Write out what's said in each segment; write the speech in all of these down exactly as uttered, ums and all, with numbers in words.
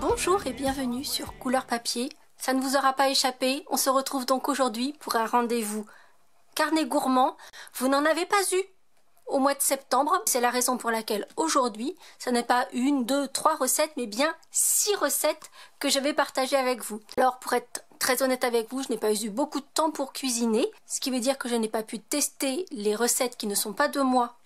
Bonjour et bienvenue sur Couleur Papier. Ça ne vous aura pas échappé, on se retrouve donc aujourd'hui pour un rendez-vous carnet gourmand. Vous n'en avez pas eu au mois de septembre, c'est la raison pour laquelle aujourd'hui, ce n'est pas une, deux, trois recettes, mais bien six recettes que je vais partager avec vous. Alors pour être très honnête avec vous, je n'ai pas eu beaucoup de temps pour cuisiner, ce qui veut dire que je n'ai pas pu tester les recettes qui ne sont pas de moi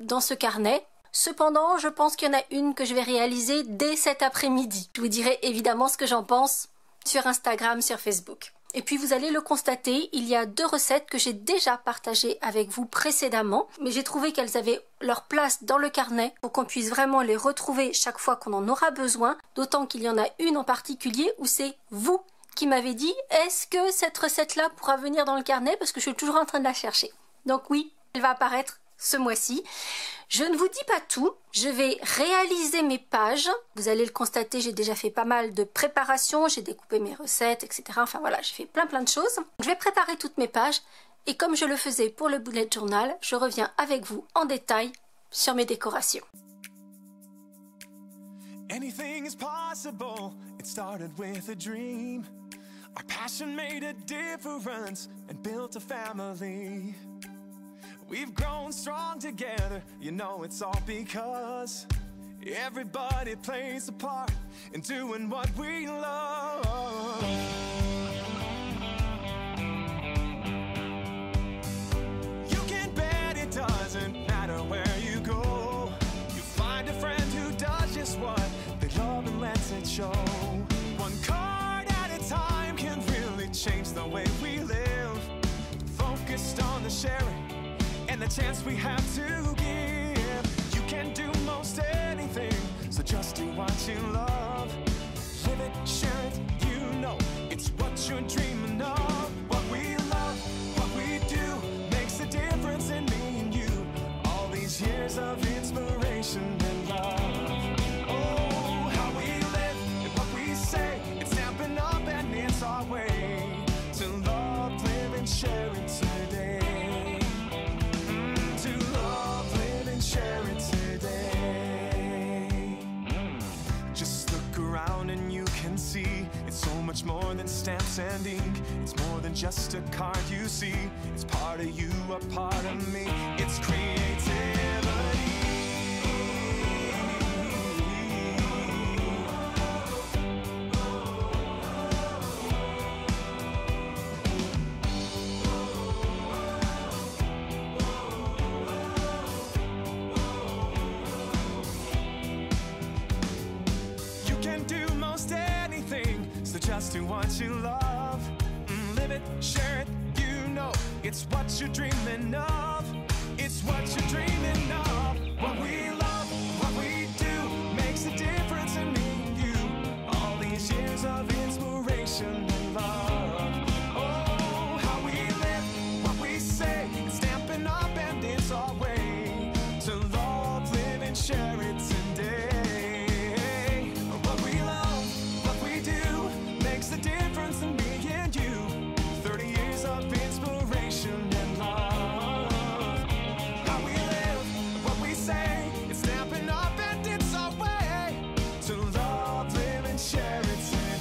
dans ce carnet. Cependant, je pense qu'il y en a une que je vais réaliser dès cet après-midi. Je vous dirai évidemment ce que j'en pense sur Instagram, sur Facebook. Et puis vous allez le constater, il y a deux recettes que j'ai déjà partagées avec vous précédemment, mais j'ai trouvé qu'elles avaient leur place dans le carnet pour qu'on puisse vraiment les retrouver chaque fois qu'on en aura besoin, d'autant qu'il y en a une en particulier où c'est vous qui m'avez dit « Est-ce que cette recette-là pourra venir dans le carnet ?» parce que je suis toujours en train de la chercher. Donc oui, elle va apparaître ce mois-ci. Je ne vous dis pas tout, je vais réaliser mes pages. Vous allez le constater, j'ai déjà fait pas mal de préparation, j'ai découpé mes recettes, et cetera. Enfin voilà, j'ai fait plein plein de choses. Je vais préparer toutes mes pages et comme je le faisais pour le bullet journal, je reviens avec vous en détail sur mes décorations. Anything is possible. It started with a dream. Our passion made a difference and built a family. We've grown strong together, you know it's all because everybody plays a part in doing what we love. You can bet it doesn't matter where you go. You find a friend who does just what they love and lets it show. One card at a time can really change the way we live. Focused on the sharing and the chance we have to give. You can do most anything, so just do what you love. Live it, share it, you know, it's what you're dreaming of. What we love, what we do, makes a difference in me and you. All these years of inspiration and love. Oh, how we live and what we say, it's snapping up and it's our way to love, live and share it today. It's more than stamps and ink. It's more than just a card you see. It's part of you, a part of me. It's creativity. Do what you love, live it, share it, you know, it's what you're dreaming of, it's what you're dreaming of. What we love, what we do, makes a difference in me and you. All these years of inspiration and love. Oh, how we live, what we say, it's stamping up and it's our way to love, live and share it today. I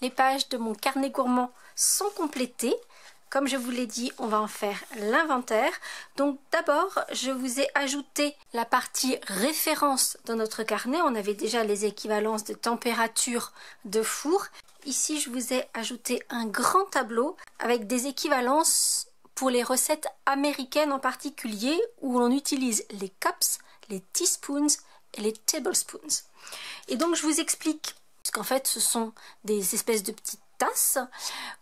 les pages de mon carnet gourmand sont complétées. Comme je vous l'ai dit, on va en faire l'inventaire. Donc d'abord, je vous ai ajouté la partie référence dans notre carnet. On avait déjà les équivalences de température de four. Ici, je vous ai ajouté un grand tableau avec des équivalences pour les recettes américaines en particulier, où on utilise les cups, les teaspoons et les tablespoons. Et donc, je vous explique, puisqu'en fait, ce sont des espèces de petites tasses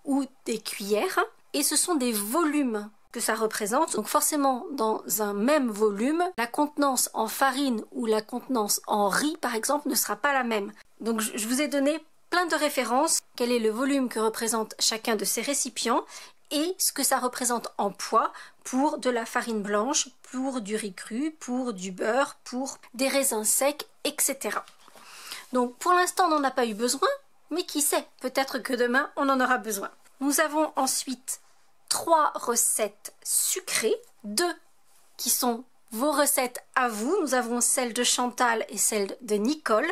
ou des cuillères. Et ce sont des volumes que ça représente. Donc forcément, dans un même volume, la contenance en farine ou la contenance en riz, par exemple, ne sera pas la même. Donc je vous ai donné plein de références. Quel est le volume que représente chacun de ces récipients et ce que ça représente en poids pour de la farine blanche, pour du riz cru, pour du beurre, pour des raisins secs, et cetera. Donc pour l'instant, on n'en a pas eu besoin, mais qui sait, peut-être que demain, on en aura besoin. Nous avons ensuite trois recettes sucrées, deux qui sont vos recettes à vous. Nous avons celle de Chantal et celle de Nicole.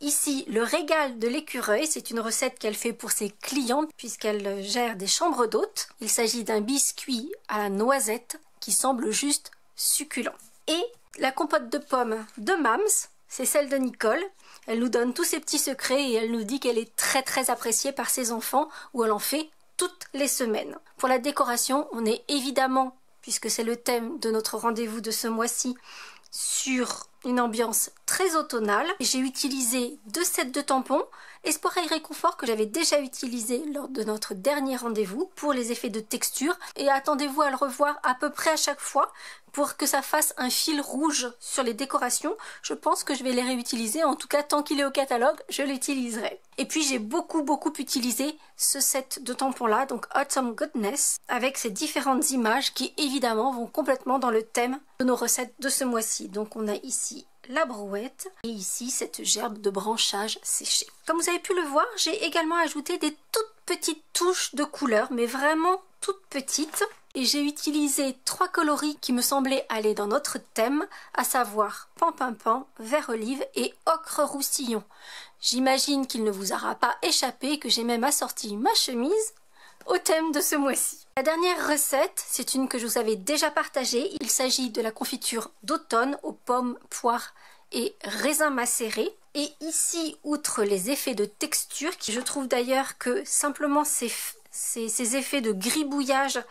Ici, le régal de l'écureuil, c'est une recette qu'elle fait pour ses clientes puisqu'elle gère des chambres d'hôtes. Il s'agit d'un biscuit à la noisette qui semble juste succulent. Et la compote de pommes de Mams, c'est celle de Nicole. Elle nous donne tous ses petits secrets et elle nous dit qu'elle est très très appréciée par ses enfants où elle en fait toutes les semaines. Pour la décoration, on est évidemment, puisque c'est le thème de notre rendez-vous de ce mois-ci, sur une ambiance très automnale. J'ai utilisé deux sets de tampons, Espoir et Réconfort que j'avais déjà utilisé lors de notre dernier rendez-vous pour les effets de texture. Et attendez-vous à le revoir à peu près à chaque fois pour que ça fasse un fil rouge sur les décorations. Je pense que je vais les réutiliser, en tout cas tant qu'il est au catalogue, je l'utiliserai. Et puis j'ai beaucoup beaucoup utilisé ce set de tampons là, donc Autumn Goodness, avec ces différentes images qui évidemment vont complètement dans le thème de nos recettes de ce mois-ci. Donc on a ici la brouette et ici cette gerbe de branchage séchée. Comme vous avez pu le voir, j'ai également ajouté des toutes petites touches de couleur, mais vraiment toutes petites. Et j'ai utilisé trois coloris qui me semblaient aller dans notre thème, à savoir pam pam pam, vert olive et ocre roussillon. J'imagine qu'il ne vous aura pas échappé que j'ai même assorti ma chemise au thème de ce mois-ci. La dernière recette, c'est une que je vous avais déjà partagée. Il s'agit de la confiture d'automne aux pommes, poires et raisins macérés. Et ici, outre les effets de texture, qui je trouve d'ailleurs que simplement ces, ces, ces effets de gribouillage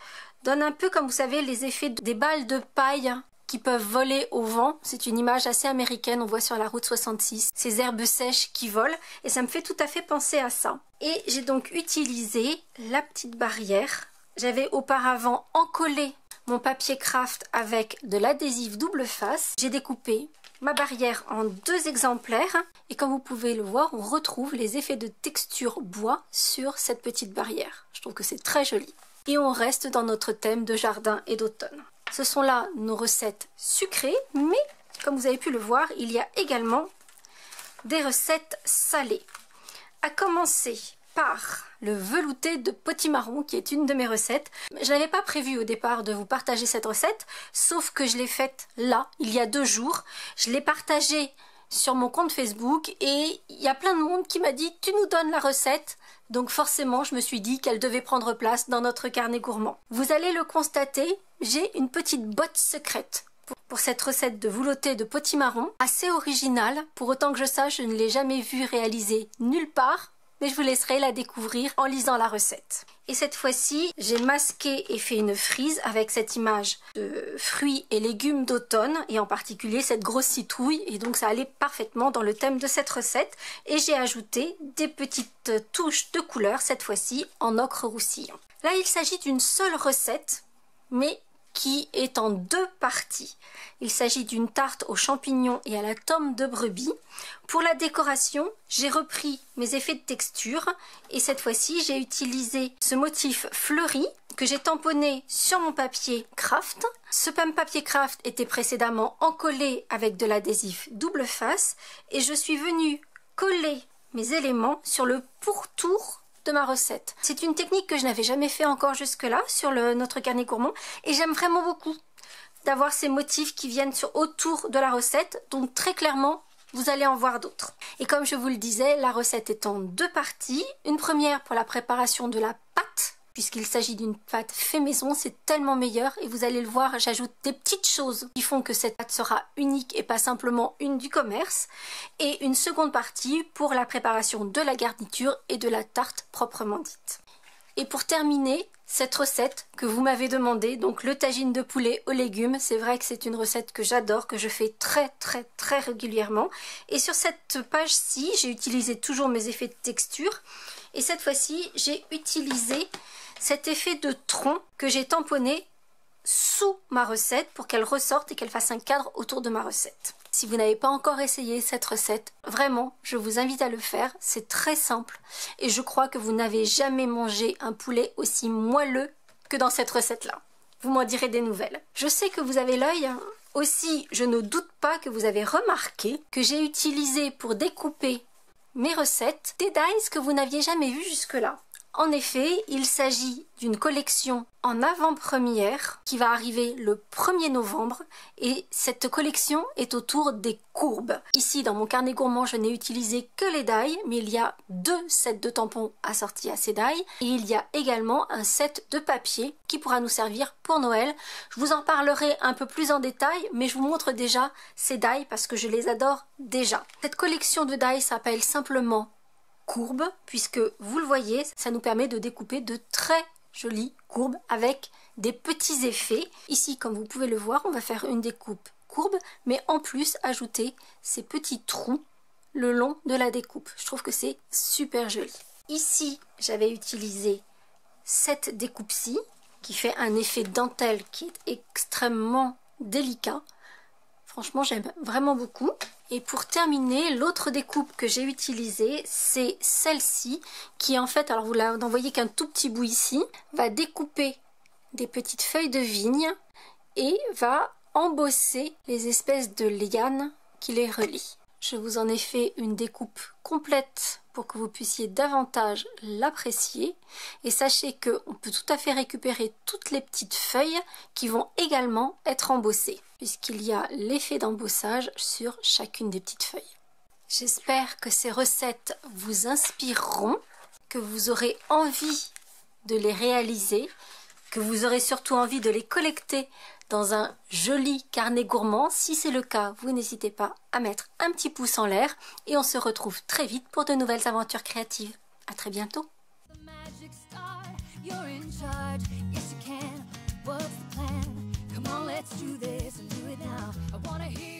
donnent un peu, comme vous savez, les effets des balles de paille qui peuvent voler au vent. C'est une image assez américaine, on voit sur la route soixante-six ces herbes sèches qui volent et ça me fait tout à fait penser à ça. Et j'ai donc utilisé la petite barrière. J'avais auparavant encollé mon papier craft avec de l'adhésif double face. J'ai découpé ma barrière en deux exemplaires et comme vous pouvez le voir, on retrouve les effets de texture bois sur cette petite barrière. Je trouve que c'est très joli. Et on reste dans notre thème de jardin et d'automne. Ce sont là nos recettes sucrées, mais comme vous avez pu le voir, il y a également des recettes salées. À commencer par le velouté de potimarron qui est une de mes recettes. Je n'avais pas prévu au départ de vous partager cette recette, sauf que je l'ai faite là, il y a deux jours. Je l'ai partagée sur mon compte Facebook et il y a plein de monde qui m'a dit « tu nous donnes la recette ». Donc forcément, je me suis dit qu'elle devait prendre place dans notre carnet gourmand. Vous allez le constater, j'ai une petite botte secrète pour cette recette de velouté de potimarron, assez originale. Pour autant que je sache, je ne l'ai jamais vue réalisée nulle part. Mais je vous laisserai la découvrir en lisant la recette. Et cette fois-ci, j'ai masqué et fait une frise avec cette image de fruits et légumes d'automne, et en particulier cette grosse citrouille, et donc ça allait parfaitement dans le thème de cette recette. Et j'ai ajouté des petites touches de couleur, cette fois-ci en ocre roussillon. Là, il s'agit d'une seule recette, mais qui est en deux parties. Il s'agit d'une tarte aux champignons et à la tomme de brebis. Pour la décoration, j'ai repris mes effets de texture et cette fois-ci, j'ai utilisé ce motif fleuri que j'ai tamponné sur mon papier craft. Ce même papier craft était précédemment encollé avec de l'adhésif double face et je suis venue coller mes éléments sur le pourtour de ma recette. C'est une technique que je n'avais jamais fait encore jusque-là sur le, notre carnet gourmand et j'aime vraiment beaucoup d'avoir ces motifs qui viennent sur, autour de la recette. Donc très clairement, vous allez en voir d'autres. Et comme je vous le disais, la recette est en deux parties. Une première pour la préparation de la pâte, puisqu'il s'agit d'une pâte fait maison, c'est tellement meilleur. Et vous allez le voir, j'ajoute des petites choses qui font que cette pâte sera unique et pas simplement une du commerce. Et une seconde partie pour la préparation de la garniture et de la tarte proprement dite. Et pour terminer, cette recette que vous m'avez demandé, donc le tagine de poulet aux légumes, c'est vrai que c'est une recette que j'adore, que je fais très très très régulièrement. Et sur cette page-ci, j'ai utilisé toujours mes effets de texture. Et cette fois-ci, j'ai utilisé cet effet de tronc que j'ai tamponné sous ma recette pour qu'elle ressorte et qu'elle fasse un cadre autour de ma recette. Si vous n'avez pas encore essayé cette recette, vraiment, je vous invite à le faire. C'est très simple et je crois que vous n'avez jamais mangé un poulet aussi moelleux que dans cette recette-là. Vous m'en direz des nouvelles. Je sais que vous avez l'œil. Aussi, je ne doute pas que vous avez remarqué que j'ai utilisé pour découper mes recettes des dies que vous n'aviez jamais vus jusque-là. En effet, il s'agit d'une collection en avant-première qui va arriver le premier novembre et cette collection est autour des courbes. Ici, dans mon carnet gourmand, je n'ai utilisé que les dies, mais il y a deux sets de tampons assortis à ces dies et il y a également un set de papier qui pourra nous servir pour Noël. Je vous en parlerai un peu plus en détail, mais je vous montre déjà ces dies parce que je les adore déjà. Cette collection de dies s'appelle simplement Courbe, puisque vous le voyez, ça nous permet de découper de très jolies courbes avec des petits effets. Ici, comme vous pouvez le voir, on va faire une découpe courbe, mais en plus ajouter ces petits trous le long de la découpe. Je trouve que c'est super joli. Ici, j'avais utilisé cette découpe-ci qui fait un effet dentelle qui est extrêmement délicat. Franchement, j'aime vraiment beaucoup. Et pour terminer, l'autre découpe que j'ai utilisée, c'est celle-ci qui en fait, alors vous n'en voyez qu'un tout petit bout ici, va découper des petites feuilles de vigne et va embosser les espèces de lianes qui les relient. Je vous en ai fait une découpe complète pour que vous puissiez davantage l'apprécier. Et sachez qu'on peut tout à fait récupérer toutes les petites feuilles qui vont également être embossées, puisqu'il y a l'effet d'embossage sur chacune des petites feuilles. J'espère que ces recettes vous inspireront, que vous aurez envie de les réaliser, que vous aurez surtout envie de les collecter dans un joli carnet gourmand. Si c'est le cas, vous n'hésitez pas à mettre un petit pouce en l'air et on se retrouve très vite pour de nouvelles aventures créatives. À très bientôt. Let's do this and do it now. I wanna hear